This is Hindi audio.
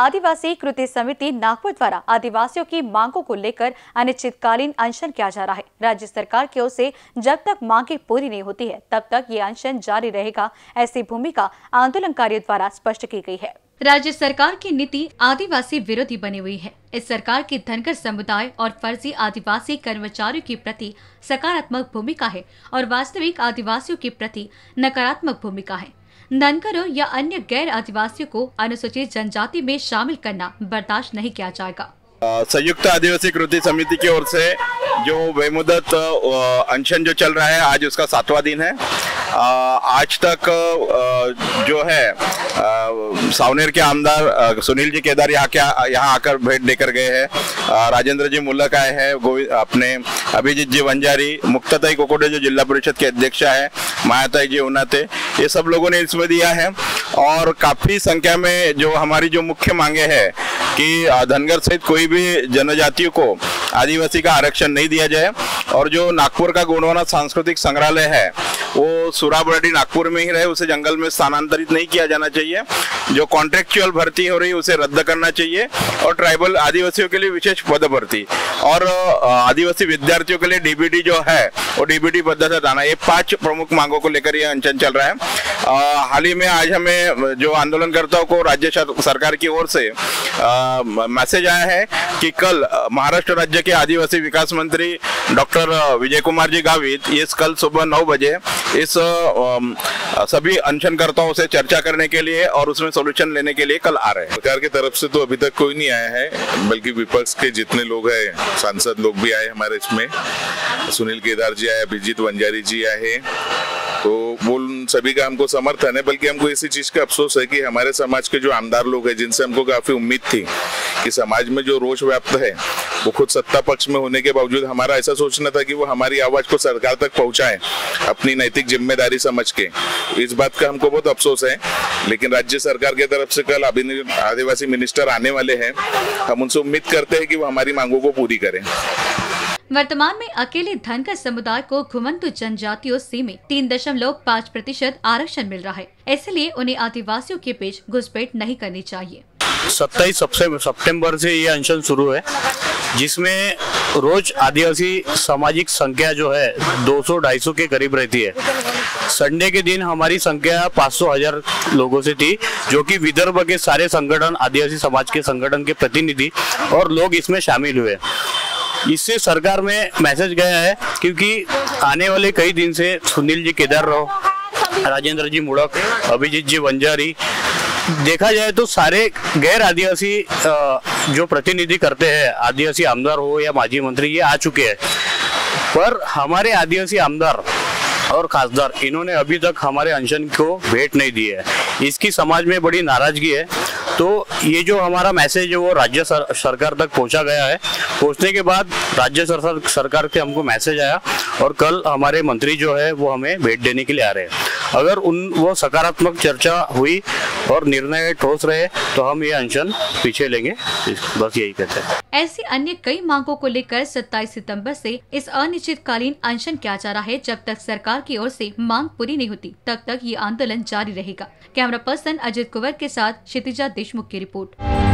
आदिवासी कृति समिति नागपुर द्वारा आदिवासियों की मांगों को लेकर अनिश्चितकालीन अनशन किया जा रहा है। राज्य सरकार की ओर से जब तक मांगे पूरी नहीं होती है तब तक ये अनशन जारी रहेगा, ऐसी भूमिका आंदोलनकारियों द्वारा स्पष्ट की गई है। राज्य सरकार की नीति आदिवासी विरोधी बनी हुई है। इस सरकार की धनगर समुदाय और फर्जी आदिवासी कर्मचारियों के प्रति सकारात्मक भूमिका है और वास्तविक आदिवासियों के प्रति नकारात्मक भूमिका है। धनगरों या अन्य गैर आदिवासियों को अनुसूचित जनजाति में शामिल करना बर्दाश्त नहीं किया जाएगा। संयुक्त आदिवासी कृति समिति की ओर से जो बेमुदत अनशन जो चल रहा है, आज उसका 7वां दिन है। आज तक जो है सावनेर के आमदार सुनील जी केदारी यहाँ आकर भेंट देकर गए हैं, राजेंद्र जी मुलक आए हैं, अपने अभिजीत जी वंजारी, मुक्तताई कोकोडे जो जिला परिषद के अध्यक्ष हैं, मायताई उन्नाते, ये सब लोगों ने इसमें दिया है। और काफ़ी संख्या में जो हमारी जो मुख्य मांगे हैं कि धनगर सहित कोई भी जनजातियों को आदिवासी का आरक्षण नहीं दिया जाए, और जो नागपुर का गोंडवाना सांस्कृतिक संग्रहालय है वो सुराबाड़ी नागपुर में ही रहे, उसे जंगल में स्थानांतरित नहीं किया जाना चाहिए। जो कॉन्ट्रेक्चुअल भर्ती हो रही उसे रद्द करना चाहिए, और ट्राइबल आदिवासियों के लिए विशेष पद भर्ती और आदिवासी विद्यार्थियों के लिए डीबीटी जो है वो डीबीटी पद्धति आना, ये 5 प्रमुख मांगों को लेकर यह अनशन चल रहा है। हाल ही में आज हमें जो आंदोलनकर्ताओं को राज्य सरकार की ओर से मैसेज आया है कि कल महाराष्ट्र राज्य के आदिवासी विकास मंत्री डॉक्टर विजय कुमार जी गावित ये कल सुबह 9 बजे इस सभी अनशनकर्ताओं से चर्चा करने के लिए और उसमें सोल्यूशन लेने के लिए कल आ रहे हैं। सरकार की तरफ से तो अभी तक कोई नहीं आया है, बल्कि विपक्ष के जितने लोग हैं, सांसद लोग भी आए हमारे इसमें, सुनील केदार जी आए, अभिजीत वंजारी जी आए, तो वो सभी का हमको समर्थन है। बल्कि हमको इसी चीज़ का अफसोस है कि हमारे समाज के जो आमदार लोग हैं, जिनसे हमको काफ़ी उम्मीद थी कि समाज में जो रोष व्याप्त है, वो खुद सत्ता पक्ष में होने के बावजूद हमारा ऐसा सोचना था कि वो हमारी आवाज़ को सरकार तक पहुंचाएं अपनी नैतिक जिम्मेदारी समझ के, इस बात का हमको बहुत अफसोस है। लेकिन राज्य सरकार की तरफ से कल आदिवासी मिनिस्टर आने वाले हैं, हम उनसे उम्मीद करते हैं कि वो हमारी मांगों को पूरी करें। वर्तमान में अकेले धनगर समुदाय को घुमंतु जनजातियों से में 3.5% आरक्षण मिल रहा है, इसलिए उन्हें आदिवासियों के बीच घुसपैठ नहीं करनी चाहिए। 27 सितंबर से ये अनशन शुरू है, जिसमें रोज आदिवासी सामाजिक संख्या जो है 200-250 के करीब रहती है। संडे के दिन हमारी संख्या 500,000 लोगों से थी, जो कि विदर्भ के सारे संगठन, आदिवासी समाज के संगठन के प्रतिनिधि और लोग इसमें शामिल हुए। इससे सरकार में मैसेज गया है, क्योंकि आने वाले कई दिन से सुनील जी केदार राव, राजेंद्र जी मुलक, अभिजीत जी वंजारी, देखा जाए तो सारे गैर आदिवासी जो प्रतिनिधि करते हैं, आदिवासी आमदार हो या माजी मंत्री, ये आ चुके हैं। पर हमारे आदिवासी आमदार और खासदार, इन्होंने अभी तक हमारे अनशन को भेंट नहीं दी है, इसकी समाज में बड़ी नाराजगी है। तो ये जो हमारा मैसेज है वो राज्य सरकार तक पहुंचा गया है। पहुंचने के बाद राज्य सरकार के हमको मैसेज आया, और कल हमारे मंत्री जो है वो हमें भेंट देने के लिए आ रहे हैं। अगर वो सकारात्मक चर्चा हुई और निर्णय ठोस रहे तो हम ये अनशन पीछे लेंगे, बस यही कहते हैं। ऐसी अन्य कई मांगों को लेकर 27 सितंबर से इस अनिश्चितकालीन अनशन किया जा रहा है। जब तक सरकार की ओर से मांग पूरी नहीं होती तब तक ये आंदोलन जारी रहेगा। कैमरा पर्सन अजीत कुवर के साथ क्षितिजा देशमुख की रिपोर्ट।